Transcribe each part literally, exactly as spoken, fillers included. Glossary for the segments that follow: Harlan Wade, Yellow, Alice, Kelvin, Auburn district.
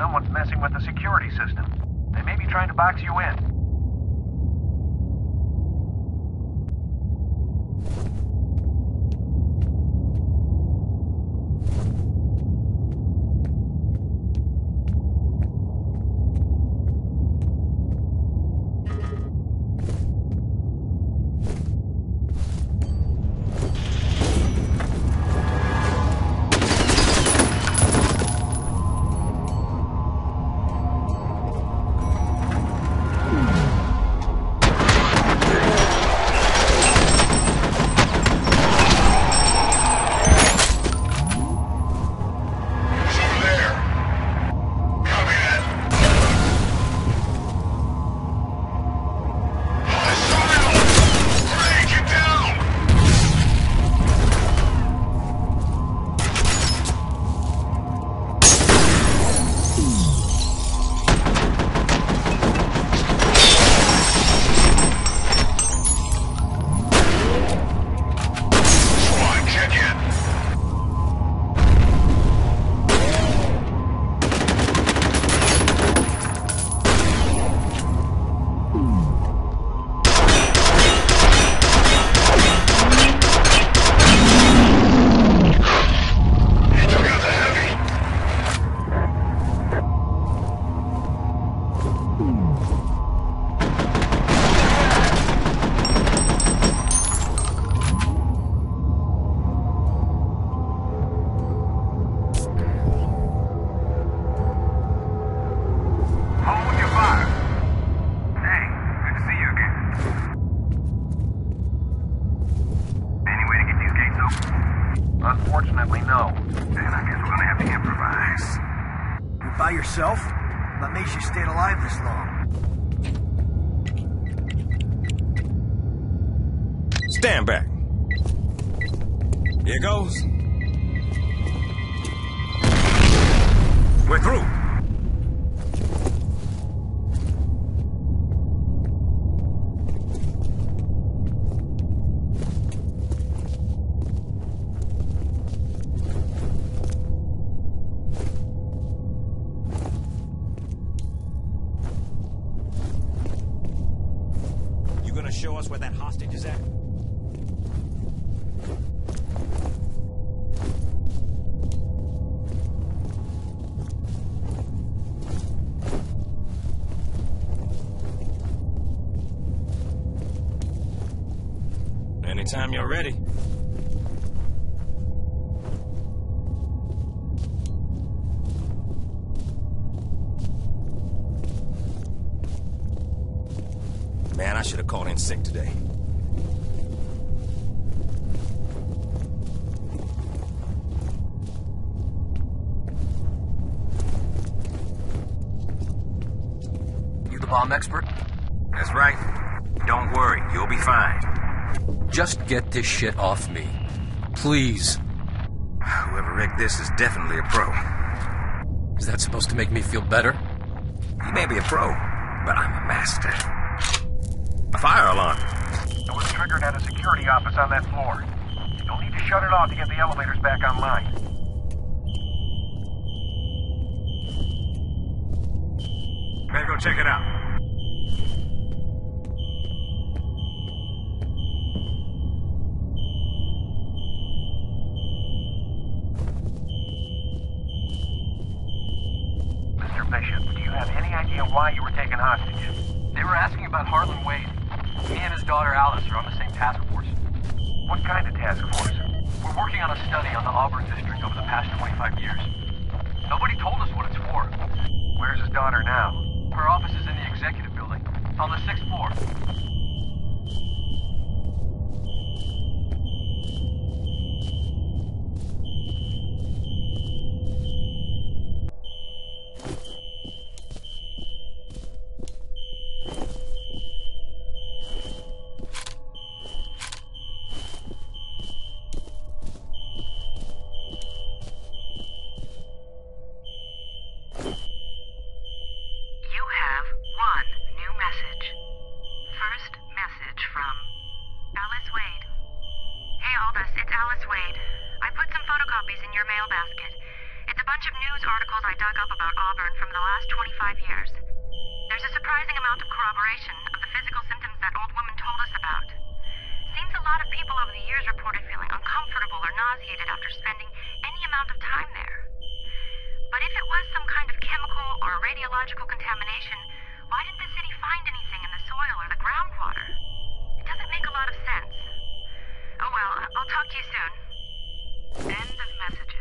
Someone's messing with the security system. They may be trying to box you in. Unfortunately, no. Then I guess we're gonna have to improvise. You're by yourself? That makes you stayed alive this long. Stand back. Here goes. We're through. Show us where that hostage is at. Anytime you're ready. Man, I should have called in sick today. You the bomb expert? That's right. Don't worry, you'll be fine. Just get this shit off me. Please. Whoever rigged this is definitely a pro. Is that supposed to make me feel better? You may be a pro, but I'm a master. A fire alarm. It was triggered at a security office on that floor. You'll need to shut it off to get the elevators back online. Better go check it out. Mister Bishop, do you have any idea why you were taken hostage? They were asking about Harlan Wade. Me and his daughter Alice are on the same task force. What kind of task force? We're working on a study on the Auburn district over the past twenty-five years. Nobody told us what it's for. Where's his daughter now? Her office is in the executive building, on the sixth floor. It's Alice Wade. I put some photocopies in your mail basket. It's about bunch of news articles I dug up about Auburn from the last twenty-five years. There's a surprising amount of corroboration of the physical symptoms that old woman told us about. Seems a lot of people over the years reported feeling uncomfortable or nauseated after spending any amount of time there. But if it was some kind of chemical or radiological contamination, why didn't the city find anything in the soil or the groundwater? It doesn't make a lot of sense. Oh well, I'll talk to you soon. End of messages.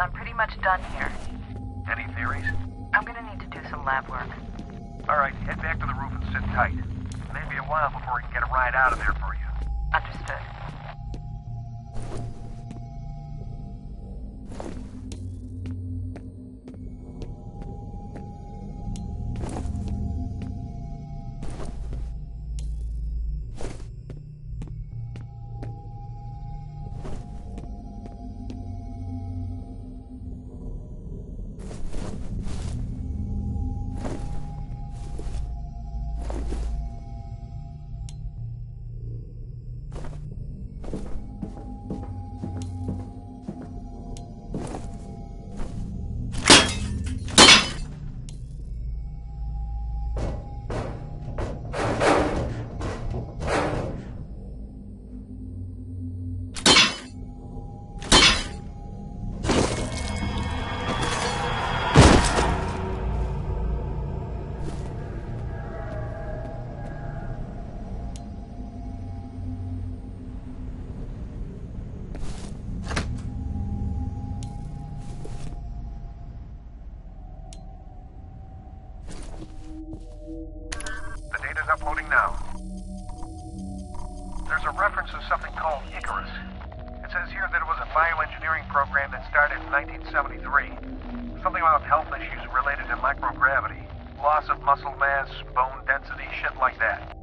I'm pretty much done here. Any theories? I'm gonna need to do some lab work. Alright, head back to the roof and sit tight. It may be a while before we can get a ride out of there for you. Understood. Muscle mass, bone density, shit like that.